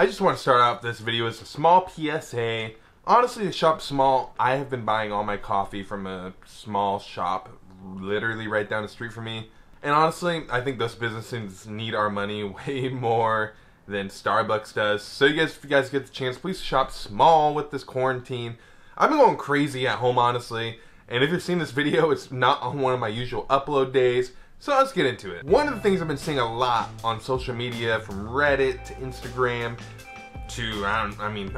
I just want to start off this video as a small PSA. Honestly, the shop's small. I have been buying all my coffee from a small shop literally right down the street from me. And honestly, I think those businesses need our money way more than Starbucks does. So you guys, if you guys get the chance, please shop small with this quarantine. I've been going crazy at home, honestly. And if you've seen this video, it's not on one of my usual upload days. So let's get into it. One of the things I've been seeing a lot on social media, from Reddit to Instagram to,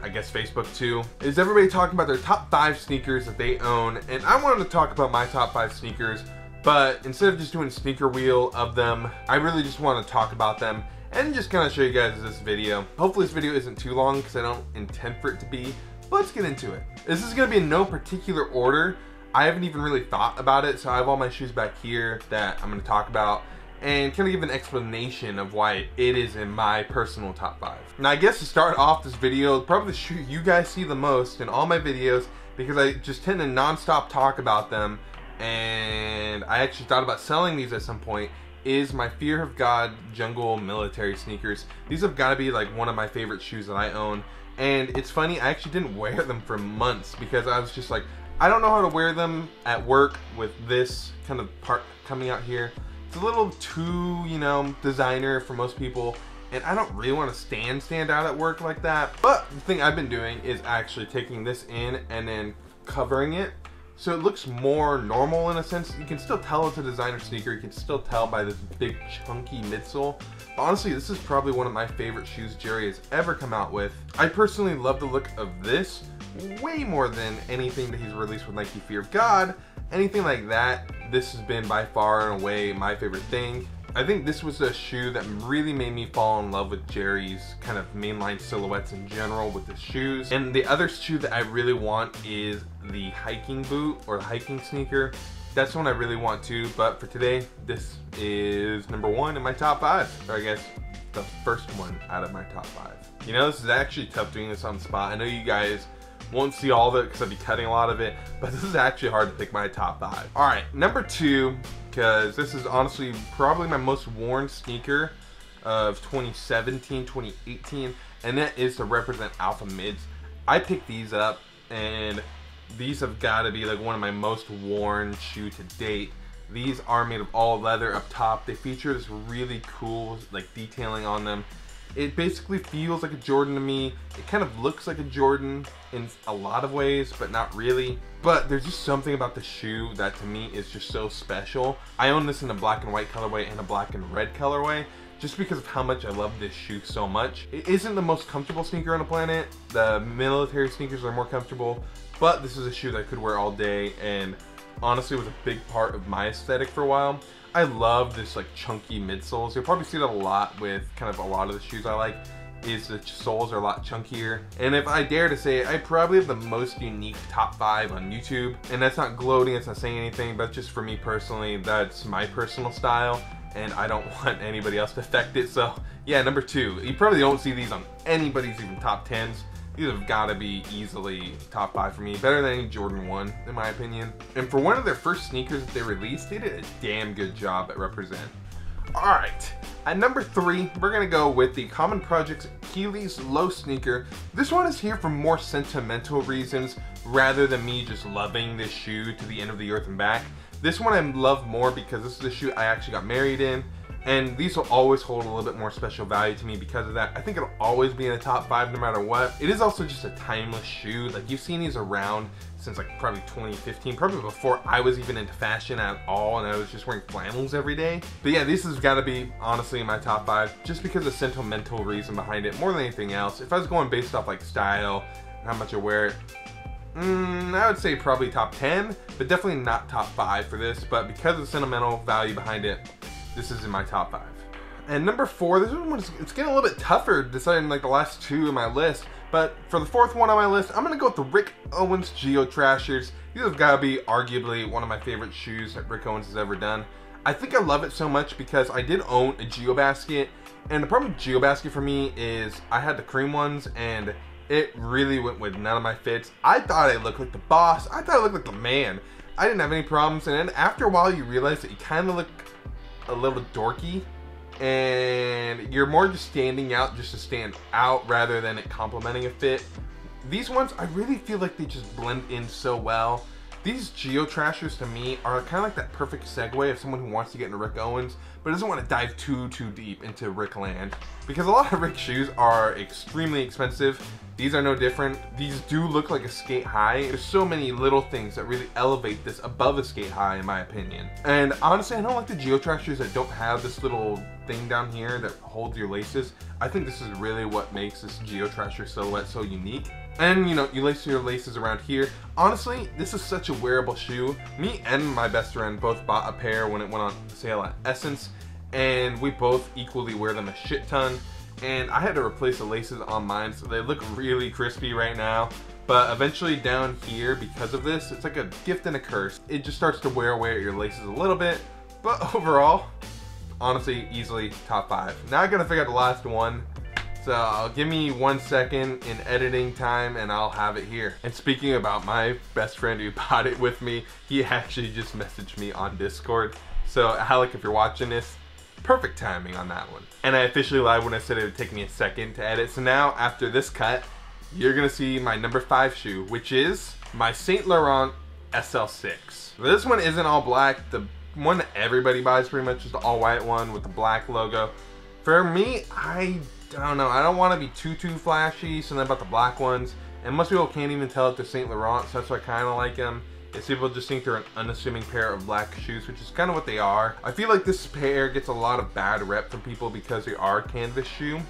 I guess Facebook too, is everybody talking about their top 5 sneakers that they own. And I wanted to talk about my top 5 sneakers, but instead of just doing sneaker wheel of them, I really just want to talk about them and just kind of show you guys this video. Hopefully this video isn't too long because I don't intend for it to be, but let's get into it. This is going to be in no particular order. I haven't even really thought about it, so I have all my shoes back here that I'm going to talk about and kind of give an explanation of why it is in my personal top 5. Now I guess to start off this video, probably the shoe you guys see the most in all my videos, because I just tend to non-stop talk about them, and I actually thought about selling these at some point, is my Fear of God Jungle military sneakers. These have got to be like one of my favorite shoes that I own, and it's funny, I actually didn't wear them for months because I was just like, I don't know how to wear them at work with this kind of part coming out here. It's a little too, you know, designer for most people, and I don't really want to stand out at work like that. But the thing I've been doing is actually taking this in and then covering it, so it looks more normal in a sense. You can still tell it's a designer sneaker. You can still tell by this big chunky midsole. But honestly, this is probably one of my favorite shoes Jerry has ever come out with. I personally love the look of this way more than anything that he's released with Nike Fear of God, anything like that. This has been by far and away my favorite thing. I think this was a shoe that really made me fall in love with Jerry's kind of mainline silhouettes in general with the shoes. And the other shoe that I really want is the hiking boot or the hiking sneaker. That's one I really want too, but for today, this is number one in my top 5, or I guess the first one out of my top 5. You know, this is actually tough doing this on the spot. I know you guys won't see all of it because I'll be cutting a lot of it, but this is actually hard to pick my top 5. All right, number 2, because this is honestly probably my most worn sneaker of 2017, 2018, and that is the Represent Alpha Mids. I picked these up, and these have got to be like one of my most worn shoe to date. These are made of all leather up top. They feature this really cool like detailing on them. It basically feels like a Jordan to me. It kind of looks like a Jordan in a lot of ways, but not really. But there's just something about the shoe that to me is just so special. I own this in a black and white colorway and a black and red colorway, just because of how much I love this shoe so much. It isn't the most comfortable sneaker on the planet. The military sneakers are more comfortable, but this is a shoe that I could wear all day, and honestly was a big part of my aesthetic for a while. I love this like chunky midsoles. You'll probably see that a lot with kind of a lot of the shoes I like, is the soles are a lot chunkier. And if I dare to say, I probably have the most unique top 5 on YouTube. And that's not gloating, it's not saying anything, but just for me personally, that's my personal style, and I don't want anybody else to affect it. So yeah, number 2. You probably don't see these on anybody's even top 10s. These have got to be easily top 5 for me, better than any Jordan 1 in my opinion. And for one of their first sneakers that they released, they did a damn good job at Represent. Alright, at number 3, we're going to go with the Common Projects Achilles Low sneaker. This one is here for more sentimental reasons rather than me just loving this shoe to the end of the earth and back. This one I love more because this is the shoe I actually got married in, and these will always hold a little bit more special value to me because of that. I think it'll always be in the top 5 no matter what. It is also just a timeless shoe. Like, you've seen these around since like probably 2015, probably before I was even into fashion at all, and I was just wearing flannels every day. But yeah, this has got to be honestly in my top 5 just because of the sentimental reason behind it more than anything else. If I was going based off like style and how much I wear it, I would say probably top 10, but definitely not top 5 for this. But because of the sentimental value behind it, this is in my top 5. And number 4, this one was, it's getting a little bit tougher deciding like the last 2 in my list, but for the 4th one on my list, I'm gonna go with the Rick Owens Geo Trashers. These have gotta be arguably one of my favorite shoes that Rick Owens has ever done. I think I love it so much because I did own a Geo Basket, and the problem with Geo Basket for me is I had the cream ones, and it really went with none of my fits. I thought I looked like the boss. I thought I looked like the man. I didn't have any problems, and then after a while you realize that you kinda look a little dorky and you're more just standing out just to stand out rather than it complementing a fit. These ones, I really feel like they just blend in so well. These Geo Trashers to me are kind of like that perfect segue of someone who wants to get into Rick Owens but doesn't want to dive too deep into Rick land, because a lot of Rick shoes are extremely expensive. These are no different. These do look like a skate high. There's so many little things that really elevate this above a skate high in my opinion. And honestly, I don't like the Geo Trashers that don't have this little thing down here that holds your laces. I think this is really what makes this Geo Trasher silhouette so unique. And you know, you lace your laces around here. Honestly, this is such a wearable shoe. Me and my best friend both bought a pair when it went on sale at Essence, and we both equally wear them a shit ton. And I had to replace the laces on mine, so they look really crispy right now. But eventually down here, because of this, it's like a gift and a curse. It just starts to wear away at your laces a little bit, but overall, honestly, easily top 5. Now I gotta figure out the last one. So give me 1 second in editing time and I'll have it here. And speaking about my best friend who bought it with me, he actually just messaged me on Discord. So Alec, if you're watching this, perfect timing on that one. And I officially lied when I said it would take me a second to edit. So now after this cut, you're gonna see my number 5 shoe, which is my Saint Laurent SL6. This one isn't all black. The one that everybody buys pretty much is the all white one with the black logo. For me, I don't know, I don't want to be too flashy, so then about the black ones, and most people can't even tell if they're Saint Laurent, so that's why I kind of like them. It's people just think they're an unassuming pair of black shoes, which is kind of what they are. I feel like this pair gets a lot of bad rep from people because they are a canvas shoe,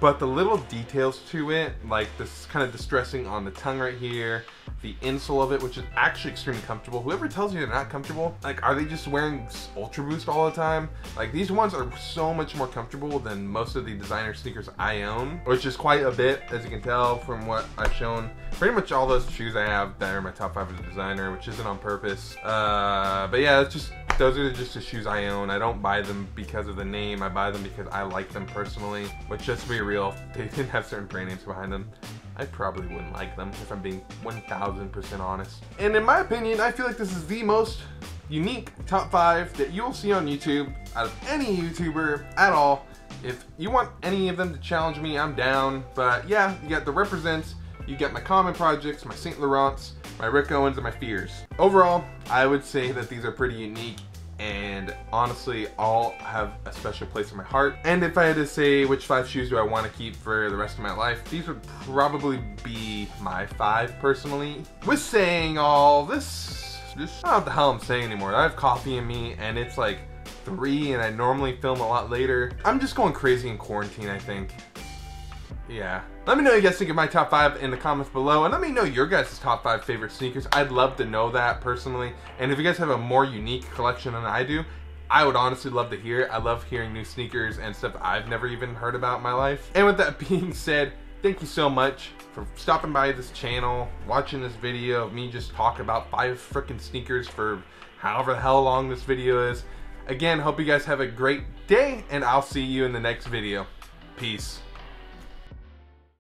but the little details to it, like this kind of distressing on the tongue right here, the insole of it, which is actually extremely comfortable. Whoever tells you they're not comfortable, like, are they just wearing Ultra Boost all the time? Like, these ones are so much more comfortable than most of the designer sneakers I own, which is quite a bit, as you can tell from what I've shown. Pretty much all those shoes I have that are in my top 5 as a designer, which isn't on purpose. But yeah, it's just, those are just the shoes I own. I don't buy them because of the name. I buy them because I like them personally, which, just to be real, if they didn't have certain brand names behind them, I probably wouldn't like them, if I'm being 1000% honest. And in my opinion, I feel like this is the most unique top 5 that you'll see on YouTube out of any YouTuber at all. If you want any of them to challenge me, I'm down. But yeah, you got the Represents, you got my Common Projects, my Saint Laurents, my Rick Owens, and my Fears. Overall, I would say that these are pretty unique, and honestly, all have a special place in my heart. And if I had to say which 5 shoes do I want to keep for the rest of my life, these would probably be my 5 personally. With saying all this, I don't know what the hell I'm saying anymore. I have coffee in me and it's like 3 and I normally film a lot later. I'm just going crazy in quarantine, I think. Yeah. Let me know what you guys think of my top 5 in the comments below, and let me know your guys' top 5 favorite sneakers. I'd love to know that personally, and if you guys have a more unique collection than I do, I would honestly love to hear it. I love hearing new sneakers and stuff I've never even heard about in my life. And with that being said, thank you so much for stopping by this channel, watching this video of me just talk about 5 freaking sneakers for however the hell long this video is. Again, hope you guys have a great day, and I'll see you in the next video. Peace.